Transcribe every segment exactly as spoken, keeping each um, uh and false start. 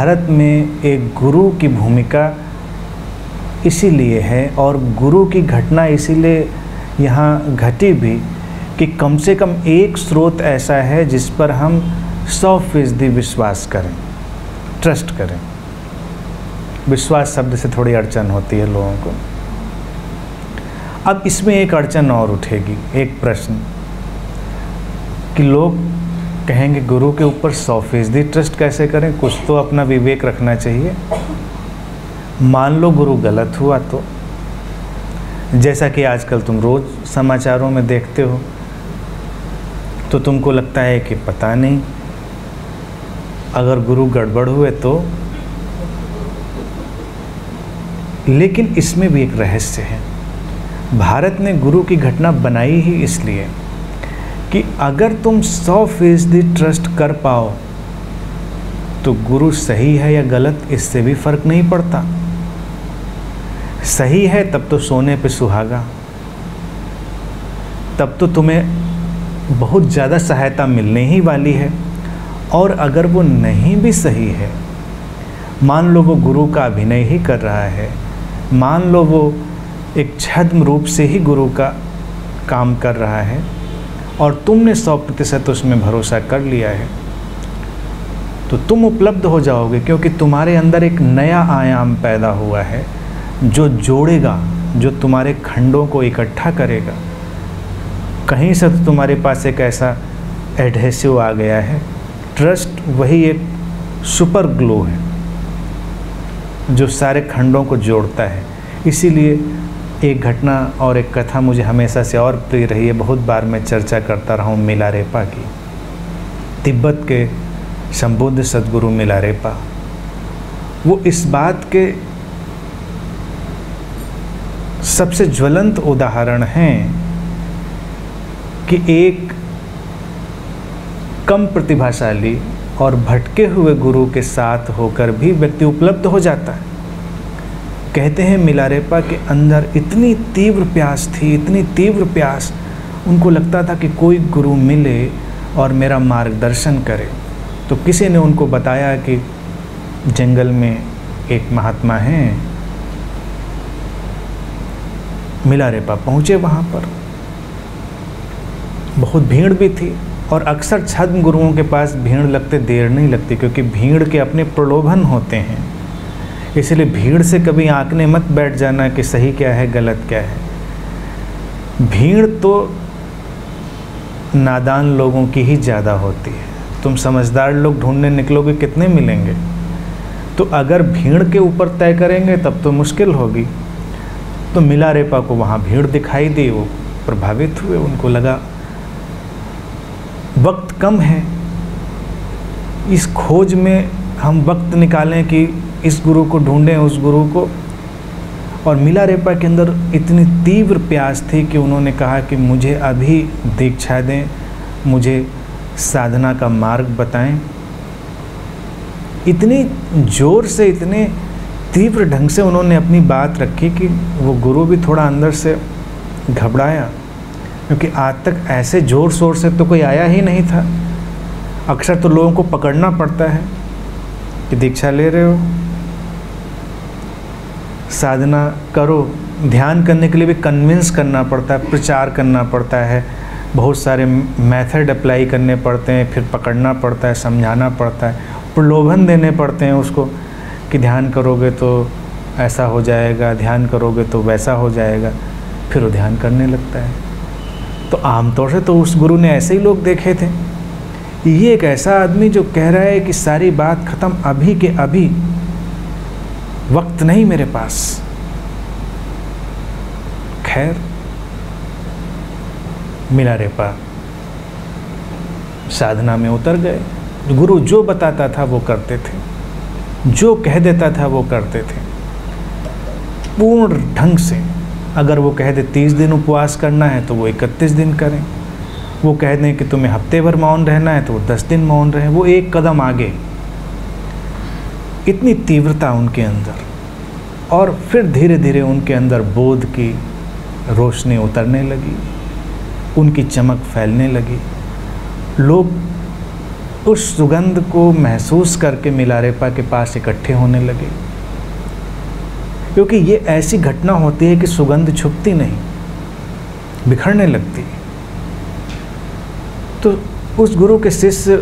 भारत में एक गुरु की भूमिका इसीलिए है और गुरु की घटना इसीलिए यहाँ घटी भी कि कम से कम एक स्रोत ऐसा है जिस पर हम सौ फीसदी विश्वास करें, ट्रस्ट करें। विश्वास शब्द से थोड़ी अड़चन होती है लोगों को। अब इसमें एक अड़चन और उठेगी, एक प्रश्न कि लोग कहेंगे गुरु के ऊपर सौ फीसदी ट्रस्ट कैसे करें, कुछ तो अपना विवेक रखना चाहिए। मान लो गुरु गलत हुआ तो, जैसा कि आजकल तुम रोज़ समाचारों में देखते हो, तो तुमको लगता है कि पता नहीं अगर गुरु गड़बड़ हुए तो। लेकिन इसमें भी एक रहस्य है। भारत ने गुरु की घटना बनाई ही इसलिए कि अगर तुम सौ फीसदी ट्रस्ट कर पाओ तो गुरु सही है या गलत इससे भी फ़र्क नहीं पड़ता। सही है तब तो सोने पे सुहागा, तब तो तुम्हें बहुत ज़्यादा सहायता मिलने ही वाली है। और अगर वो नहीं भी सही है, मान लो वो गुरु का अभिनय ही कर रहा है, मान लो वो एक छद्म रूप से ही गुरु का काम कर रहा है और तुमने सौ प्रतिशत उसमें भरोसा कर लिया है, तो तुम उपलब्ध हो जाओगे क्योंकि तुम्हारे अंदर एक नया आयाम पैदा हुआ है जो जोड़ेगा, जो तुम्हारे खंडों को इकट्ठा करेगा। कहीं से तो तुम्हारे पास एक ऐसा एडहेसिव आ गया है, ट्रस्ट वही एक सुपर ग्लू है जो सारे खंडों को जोड़ता है। इसीलिए एक घटना और एक कथा मुझे हमेशा से और प्रिय रही है, बहुत बार मैं चर्चा करता रहा हूँ मिलारेपा की। तिब्बत के संबुद्ध सद्गुरु मिलारेपा, वो इस बात के सबसे ज्वलंत उदाहरण हैं कि एक कम प्रतिभाशाली और भटके हुए गुरु के साथ होकर भी व्यक्ति उपलब्ध हो जाता है। कहते हैं मिलारेपा के अंदर इतनी तीव्र प्यास थी, इतनी तीव्र प्यास, उनको लगता था कि कोई गुरु मिले और मेरा मार्गदर्शन करे। तो किसी ने उनको बताया कि जंगल में एक महात्मा हैं। मिलारेपा पहुँचे वहाँ पर, बहुत भीड़ भी थी और अक्सर छद्म गुरुओं के पास भीड़ लगते देर नहीं लगती क्योंकि भीड़ के अपने प्रलोभन होते हैं। इसलिए भीड़ से कभी आंकने मत बैठ जाना कि सही क्या है गलत क्या है। भीड़ तो नादान लोगों की ही ज़्यादा होती है, तुम समझदार लोग ढूंढने निकलोगे कितने मिलेंगे। तो अगर भीड़ के ऊपर तय करेंगे तब तो मुश्किल होगी। तो मिलारेपा को वहाँ भीड़ दिखाई दी, वो प्रभावित हुए। उनको लगा वक्त कम है, इस खोज में हम वक्त निकालें कि इस गुरु को ढूंढें, उस गुरु को। और मिलारेपा के अंदर इतनी तीव्र प्यास थी कि उन्होंने कहा कि मुझे अभी दीक्षा दें, मुझे साधना का मार्ग बताएं। इतने ज़ोर से, इतने तीव्र ढंग से उन्होंने अपनी बात रखी कि वो गुरु भी थोड़ा अंदर से घबराया, क्योंकि आज तक ऐसे ज़ोर शोर से तो कोई आया ही नहीं था। अक्सर तो लोगों को पकड़ना पड़ता है कि दीक्षा ले रहे हो, साधना करो। ध्यान करने के लिए भी कन्विंस करना पड़ता है, प्रचार करना पड़ता है, बहुत सारे मेथड अप्लाई करने पड़ते हैं, फिर पकड़ना पड़ता है, समझाना पड़ता है, प्रलोभन देने पड़ते हैं उसको कि ध्यान करोगे तो ऐसा हो जाएगा, ध्यान करोगे तो वैसा हो जाएगा। फिर वो ध्यान करने लगता है। तो आमतौर से तो उस गुरु ने ऐसे ही लोग देखे थे। ये एक ऐसा आदमी जो कह रहा है कि सारी बात ख़त्म, अभी के अभी, वक्त नहीं मेरे पास। खैर, मिलारेपा साधना में उतर गए। गुरु जो बताता था वो करते थे, जो कह देता था वो करते थे, पूर्ण ढंग से। अगर वो कह दे तीस दिन उपवास करना है तो वो इकतीस दिन करें, वो कह दें कि तुम्हें हफ्ते भर मौन रहना है तो वो दस दिन मौन रहें, वो एक कदम आगे। इतनी तीव्रता उनके अंदर। और फिर धीरे धीरे उनके अंदर बोध की रोशनी उतरने लगी, उनकी चमक फैलने लगी। लोग उस सुगंध को महसूस करके मिलारेपा के पास इकट्ठे होने लगे, क्योंकि ये ऐसी घटना होती है कि सुगंध छुपती नहीं, बिखरने लगती है। तो उस गुरु के शिष्य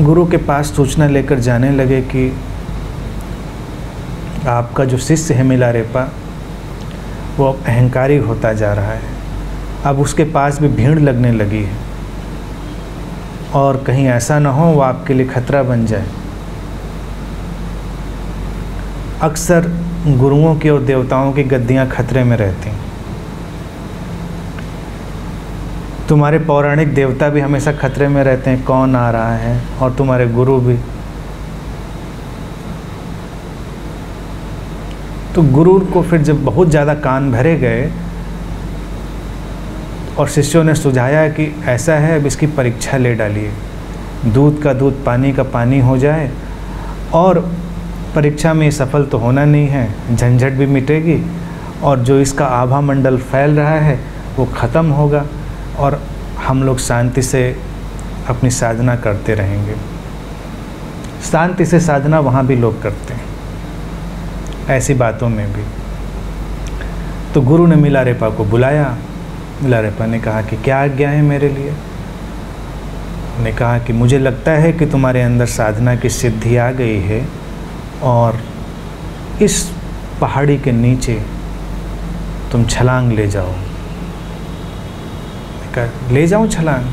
गुरु के पास सूचना लेकर जाने लगे कि आपका जो शिष्य है मिलारेपा वो अब अहंकारी होता जा रहा है, अब उसके पास भी भीड़ लगने लगी है और कहीं ऐसा ना हो वो आपके लिए खतरा बन जाए। अक्सर गुरुओं की और देवताओं की गद्दियाँ खतरे में रहती हैं, तुम्हारे पौराणिक देवता भी हमेशा खतरे में रहते हैं, कौन आ रहा है, और तुम्हारे गुरु भी। तो गुरु को फिर जब बहुत ज़्यादा कान भरे गए और शिष्यों ने सुझाया कि ऐसा है, अब इसकी परीक्षा ले डालिए, दूध का दूध पानी का पानी हो जाए, और परीक्षा में सफल तो होना नहीं है, झंझट भी मिटेगी और जो इसका आभा मंडल फैल रहा है वो ख़त्म होगा और हम लोग शांति से अपनी साधना करते रहेंगे। शांति से साधना वहाँ भी लोग करते हैं, ऐसी बातों में भी। तो गुरु ने मिलारेपा को बुलाया। मिलारेपा ने कहा कि क्या आज्ञा है मेरे लिए? ने कहा कि मुझे लगता है कि तुम्हारे अंदर साधना की सिद्धि आ गई है और इस पहाड़ी के नीचे तुम छलांग ले जाओ। ने कहा ले जाऊं छलांग?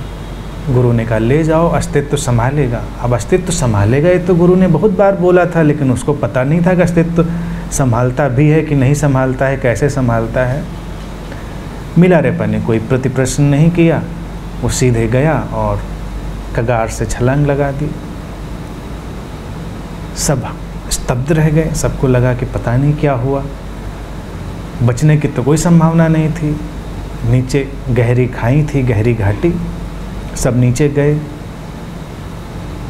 गुरु ने कहा ले जाओ, अस्तित्व संभालेगा। अब अस्तित्व संभालेगा ये तो गुरु ने बहुत बार बोला था, लेकिन उसको पता नहीं था कि अस्तित्व संभालता भी है कि नहीं संभालता है, कैसे संभालता है। मिलारेपा ने कोई प्रतिप्रश्न नहीं किया, वो सीधे गया और कगार से छलांग लगा दी। सब स्तब्ध रह गए, सबको लगा कि पता नहीं क्या हुआ, बचने की तो कोई संभावना नहीं थी। नीचे गहरी खाई थी, गहरी घाटी, सब नीचे गए।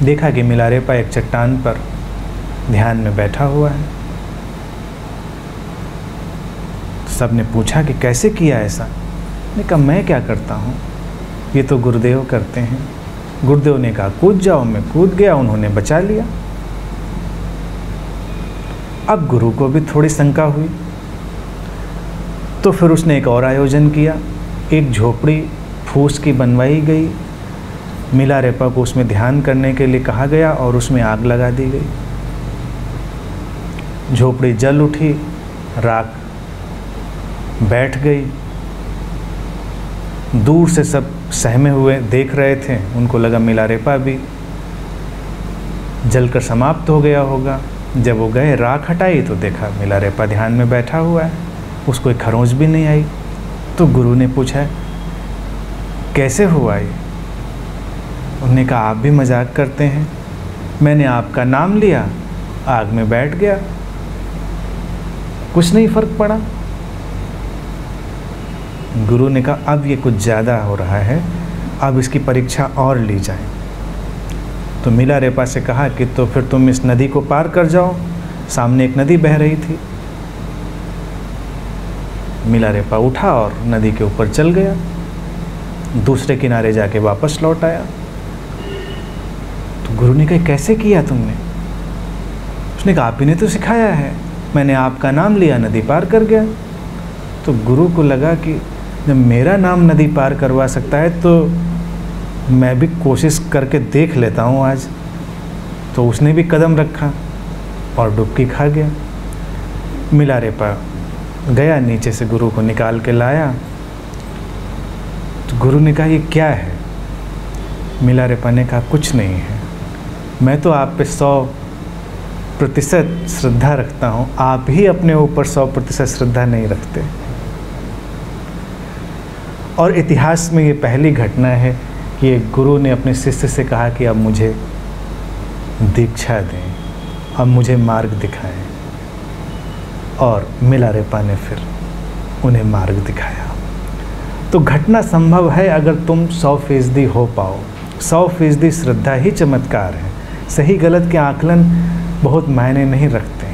देखा कि मिलारेपा एक चट्टान पर ध्यान में बैठा हुआ है। सब ने पूछा कि कैसे किया ऐसा? ने कहा मैं क्या करता हूँ, ये तो गुरुदेव करते हैं। गुरुदेव ने कहा कूद जाओ, मैं कूद गया, उन्होंने बचा लिया। अब गुरु को भी थोड़ी शंका हुई, तो फिर उसने एक और आयोजन किया। एक झोपड़ी फूस की बनवाई गई, मिलारेपा को उसमें ध्यान करने के लिए कहा गया और उसमें आग लगा दी गई। झोपड़ी जल उठी, राख बैठ गई। दूर से सब सहमे हुए देख रहे थे, उनको लगा मिलारेपा भी जलकर समाप्त हो गया होगा। जब वो गए, राख हटाई तो देखा मिलारेपा ध्यान में बैठा हुआ है, उसको एक खरोंच भी नहीं आई। तो गुरु ने पूछा कैसे हुआ ये? उन्होंने कहा आप भी मजाक करते हैं, मैंने आपका नाम लिया, आग में बैठ गया, कुछ नहीं फर्क पड़ा। गुरु ने कहा अब ये कुछ ज़्यादा हो रहा है, अब इसकी परीक्षा और ली जाए। तो मिलारेपा से कहा कि तो फिर तुम इस नदी को पार कर जाओ, सामने एक नदी बह रही थी। मिलारेपा उठा और नदी के ऊपर चल गया, दूसरे किनारे जाके वापस लौट आया। तो गुरु ने कहा कैसे किया तुमने? उसने कहा आप ही ने तो सिखाया है, मैंने आपका नाम लिया, नदी पार कर गया। तो गुरु को लगा कि जब मेरा नाम नदी पार करवा सकता है तो मैं भी कोशिश करके देख लेता हूँ आज। तो उसने भी कदम रखा और डुबकी खा गया। मिलारेपा गया, नीचे से गुरु को निकाल के लाया। तो गुरु ने कहा ये क्या है? मिलारेपा ने कहा कुछ नहीं है, मैं तो आप पे सौ प्रतिशत श्रद्धा रखता हूँ, आप ही अपने ऊपर सौ प्रतिशत श्रद्धा नहीं रखते। और इतिहास में ये पहली घटना है कि एक गुरु ने अपने शिष्य से कहा कि अब मुझे दीक्षा दें, अब मुझे मार्ग दिखाएं, और मिलारेपा ने फिर उन्हें मार्ग दिखाया। तो घटना संभव है अगर तुम सौ फीसदी हो पाओ। सौ फीसदी श्रद्धा ही चमत्कार है, सही गलत के आकलन बहुत मायने नहीं रखते।